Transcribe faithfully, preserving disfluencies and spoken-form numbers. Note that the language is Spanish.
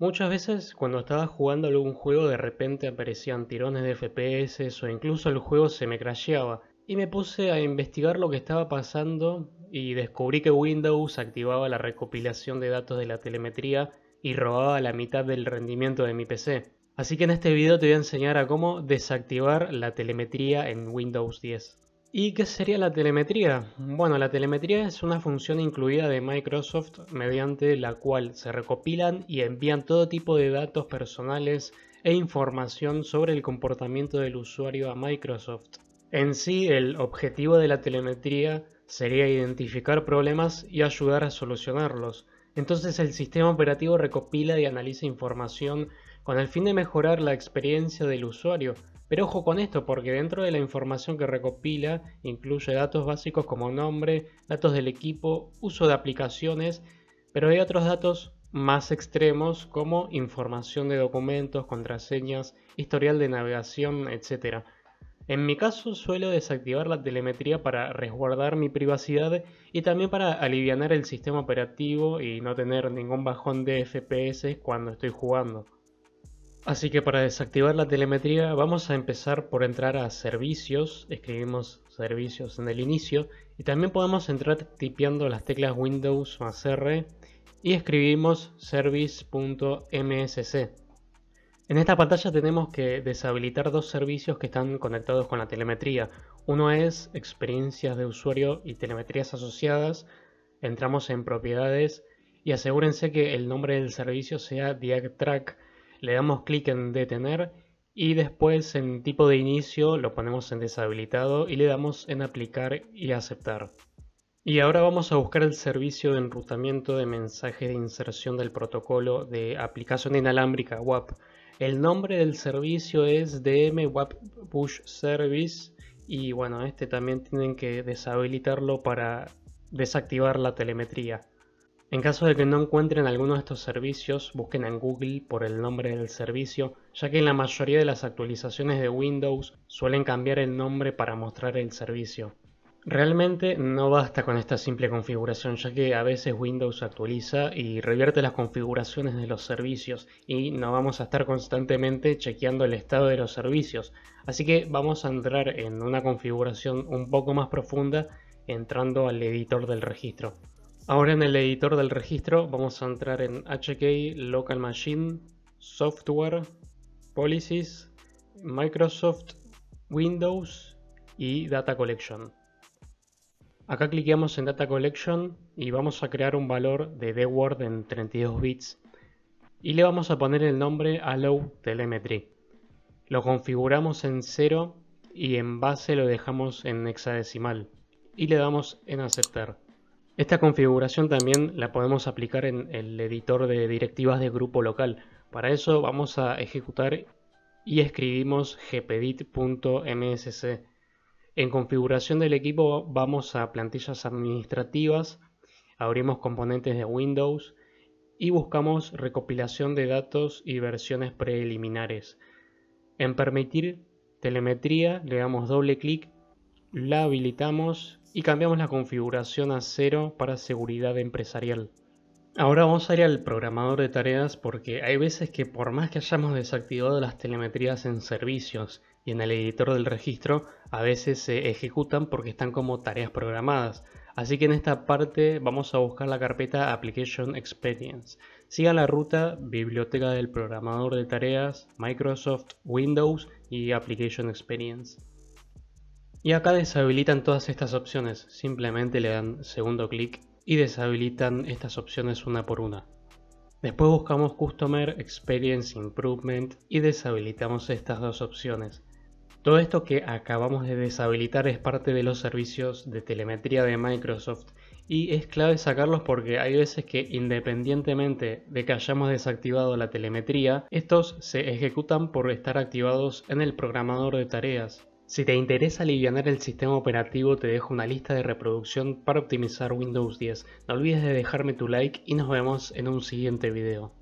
Muchas veces cuando estaba jugando algún juego de repente aparecían tirones de F P S o incluso el juego se me crasheaba y me puse a investigar lo que estaba pasando y descubrí que Windows activaba la recopilación de datos de la telemetría y robaba la mitad del rendimiento de mi P C. Así que en este video te voy a enseñar a cómo desactivar la telemetría en Windows diez. ¿Y qué sería la telemetría? Bueno, la telemetría es una función incluida de Microsoft mediante la cual se recopilan y envían todo tipo de datos personales e información sobre el comportamiento del usuario a Microsoft. En sí, el objetivo de la telemetría sería identificar problemas y ayudar a solucionarlos. Entonces el sistema operativo recopila y analiza información con el fin de mejorar la experiencia del usuario. Pero ojo con esto, porque dentro de la información que recopila incluye datos básicos como nombre, datos del equipo, uso de aplicaciones, pero hay otros datos más extremos como información de documentos, contraseñas, historial de navegación, etcétera. En mi caso suelo desactivar la telemetría para resguardar mi privacidad y también para alivianar el sistema operativo y no tener ningún bajón de F P S cuando estoy jugando. Así que para desactivar la telemetría vamos a empezar por entrar a servicios, escribimos servicios en el inicio y también podemos entrar tipeando las teclas Windows más R y escribimos service punto M S C. En esta pantalla tenemos que deshabilitar dos servicios que están conectados con la telemetría. Uno es experiencias de usuario y telemetrías asociadas. Entramos en propiedades y asegúrense que el nombre del servicio sea DiagTrack. Le damos clic en detener y después en tipo de inicio lo ponemos en deshabilitado y le damos en aplicar y aceptar. Y ahora vamos a buscar el servicio de enrutamiento de mensajes de inserción del protocolo de aplicación inalámbrica W A P. El nombre del servicio es D M W A P Push Service y bueno, este también tienen que deshabilitarlo para desactivar la telemetría. En caso de que no encuentren alguno de estos servicios, busquen en Google por el nombre del servicio, ya que en la mayoría de las actualizaciones de Windows suelen cambiar el nombre para mostrar el servicio. Realmente no basta con esta simple configuración, ya que a veces Windows actualiza y revierte las configuraciones de los servicios y no vamos a estar constantemente chequeando el estado de los servicios. Así que vamos a entrar en una configuración un poco más profunda entrando al editor del registro. Ahora en el editor del registro vamos a entrar en H K Local Machine, Software, Policies, Microsoft, Windows y Data Collection. Acá cliqueamos en Data Collection y vamos a crear un valor de D WORD en treinta y dos bits y le vamos a poner el nombre Allow Telemetry. Lo configuramos en cero y en base lo dejamos en hexadecimal y le damos en aceptar. Esta configuración también la podemos aplicar en el editor de directivas de grupo local. Para eso vamos a ejecutar y escribimos g p edit punto m s c. En configuración del equipo vamos a plantillas administrativas, abrimos componentes de Windows y buscamos recopilación de datos y versiones preliminares. En permitir telemetría le damos doble clic, la habilitamos y cambiamos la configuración a cero para seguridad empresarial. Ahora vamos a ir al programador de tareas porque hay veces que por más que hayamos desactivado las telemetrías en servicios y en el editor del registro, a veces se ejecutan porque están como tareas programadas. Así que en esta parte vamos a buscar la carpeta Application Experience. Siga la ruta Biblioteca del Programador de Tareas, Microsoft, Windows y Application Experience. Y acá deshabilitan todas estas opciones, simplemente le dan segundo clic y deshabilitan estas opciones una por una. Después buscamos Customer Experience Improvement y deshabilitamos estas dos opciones. Todo esto que acabamos de deshabilitar es parte de los servicios de telemetría de Microsoft y es clave sacarlos porque hay veces que independientemente de que hayamos desactivado la telemetría, estos se ejecutan por estar activados en el programador de tareas. Si te interesa alivianar el sistema operativo, te dejo una lista de reproducción para optimizar Windows diez. No olvides de dejarme tu like y nos vemos en un siguiente video.